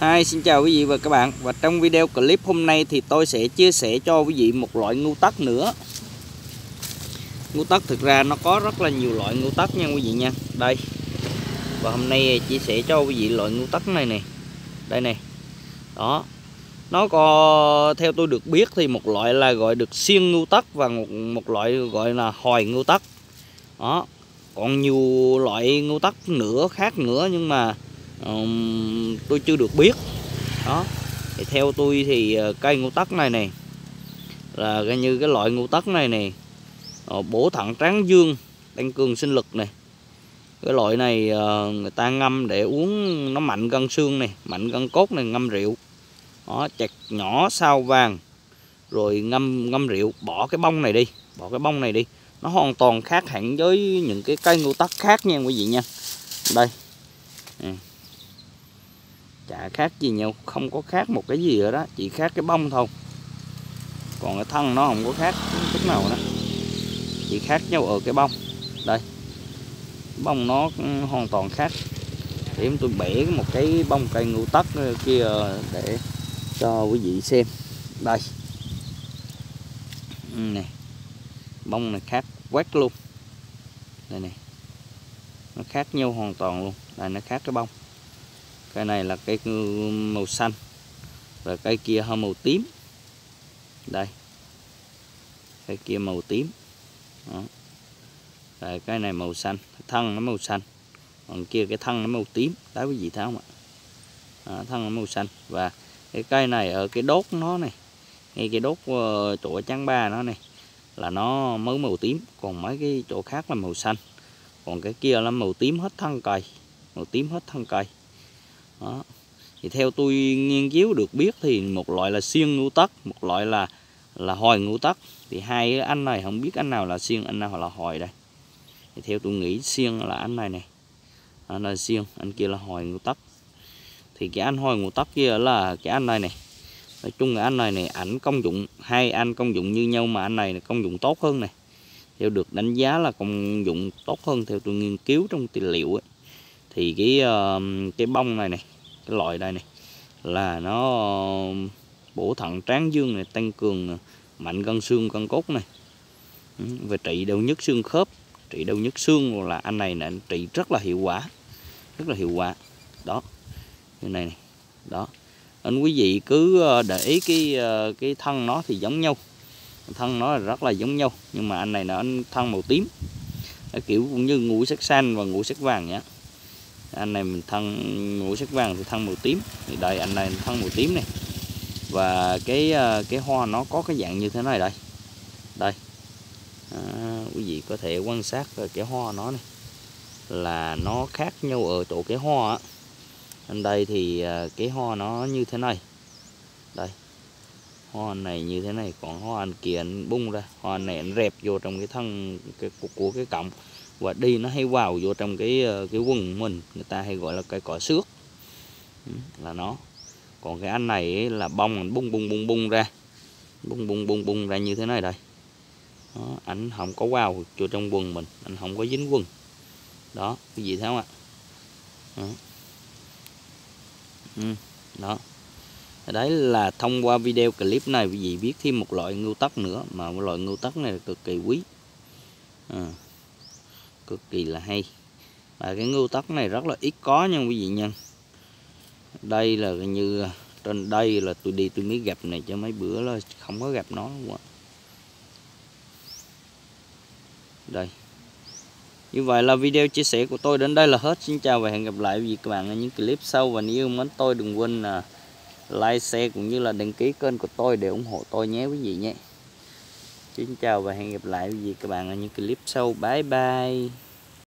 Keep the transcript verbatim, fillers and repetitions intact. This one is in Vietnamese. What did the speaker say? Hi, xin chào quý vị và các bạn. Và trong video clip hôm nay thì tôi sẽ chia sẻ cho quý vị một loại ngưu tất nữa. Ngưu tất thực ra nó có rất là nhiều loại ngưu tất nha quý vị nha. Đây. Và hôm nay chia sẻ cho quý vị loại ngưu tất này nè. Đây nè. Đó. Nó có, theo tôi được biết thì một loại là gọi được xiên ngưu tất và một, một loại gọi là hồi ngưu tất. Đó. Còn nhiều loại ngưu tất nữa khác nữa nhưng mà Um, tôi chưa được biết. Đó thì theo tôi thì cây ngưu tất này nè là coi như cái loại ngưu tất này nè bổ thận tráng dương, tăng cường sinh lực này. Cái loại này uh, người ta ngâm để uống nó mạnh gân xương này, mạnh gân cốt này, ngâm rượu. Đó, chặt nhỏ sao vàng rồi ngâm ngâm rượu, bỏ cái bông này đi, bỏ cái bông này đi. Nó hoàn toàn khác hẳn với những cái cây ngưu tất khác nha quý vị nha. Đây. Ừ. Chả khác gì nhau, không có khác một cái gì nữa đó, chỉ khác cái bông thôi. Còn cái thân nó không có khác chút nào đó, chỉ khác nhau ở cái bông. Đây, bông nó hoàn toàn khác. Để em tôi bẻ một cái bông cây ngưu tất kia để cho quý vị xem. Đây nè, bông này khác quét luôn. Đây nè, nó khác nhau hoàn toàn luôn. Đây nó khác cái bông. Cây này là cây màu xanh, rồi cây kia hơi màu tím. Đây, cây kia màu tím. Đó. Rồi cái này màu xanh, thân nó màu xanh. Còn kia cái thân nó màu tím. Đấy quý vị thấy không ạ? Đó, thân nó màu xanh. Và cái cây này ở cái đốt nó này, ngay cái đốt chỗ trắng ba nó này là nó mới màu tím. Còn mấy cái chỗ khác là màu xanh. Còn cái kia là màu tím hết thân cây, màu tím hết thân cây. Đó. Thì theo tôi nghiên cứu được biết thì một loại là xiên ngưu tất, một loại là là hồi ngưu tất. Thì hai anh này không biết anh nào là xiên, anh nào là hồi đây. Thì theo tôi nghĩ xiên là anh này này, anh là xiên, anh kia là hồi ngưu tất. Thì cái anh hồi ngưu tất kia là cái anh này này. Nói chung là anh này này ảnh công dụng, hai anh công dụng như nhau mà anh này công dụng tốt hơn này. Theo được đánh giá là công dụng tốt hơn, theo tôi nghiên cứu trong tài liệu ấy. Thì cái cái bông này này, cái loại đây này là nó bổ thận tráng dương này, tăng cường mạnh gân xương gân cốt này, về trị đau nhức xương khớp, trị đau nhức xương là anh này là trị rất là hiệu quả, rất là hiệu quả. Đó, cái này này, đó. Anh quý vị cứ để ý cái cái thân nó thì giống nhau, thân nó là rất là giống nhau, nhưng mà anh này là anh thân màu tím, nó kiểu cũng như ngũ sắc xanh và ngũ sắc vàng nhá. Anh này mình thân ngũ sắc vàng thì thân màu tím, thì đây anh này thân màu tím này. Và cái cái hoa nó có cái dạng như thế này đây. Đây. À, quý vị có thể quan sát cái hoa nó này là nó khác nhau ở chỗ cái hoa á. Anh đây thì cái hoa nó như thế này. Đây. Hoa này như thế này, còn hoa anh kia anh bung ra, hoa này anh rẹp vô trong cái thân cái, của cái cọng. Và đi nó hay vào vô trong cái cái quần mình, người ta hay gọi là cây cỏ xước. Là nó. Còn cái anh này là bông anh bung bung bung bung ra. Bung bung bung bung ra như thế này đây. Đó, anh không có vào vô trong quần mình, anh không có dính quần. Đó, cái gì thế không ạ? Đó. Ừ, đó. Đấy là thông qua video clip này quý vị biết thêm một loại ngưu tất nữa, mà một loại ngưu tất này là cực kỳ quý. À, cực kỳ là hay. Và cái ngưu tất này rất là ít có nha quý vị nha. Đây là như trên đây là tôi đi tôi mới gặp này, cho mấy bữa là không có gặp nó quá. Đây. Như vậy là video chia sẻ của tôi đến đây là hết. Xin chào và hẹn gặp lại quý vị các bạn ở những clip sau. Và nếu yêu mến tôi đừng quên là like, share cũng như là đăng ký kênh của tôi để ủng hộ tôi nhé quý vị nhé. Xin chào và hẹn gặp lại quý vị các bạn ở những clip sau. Bye bye.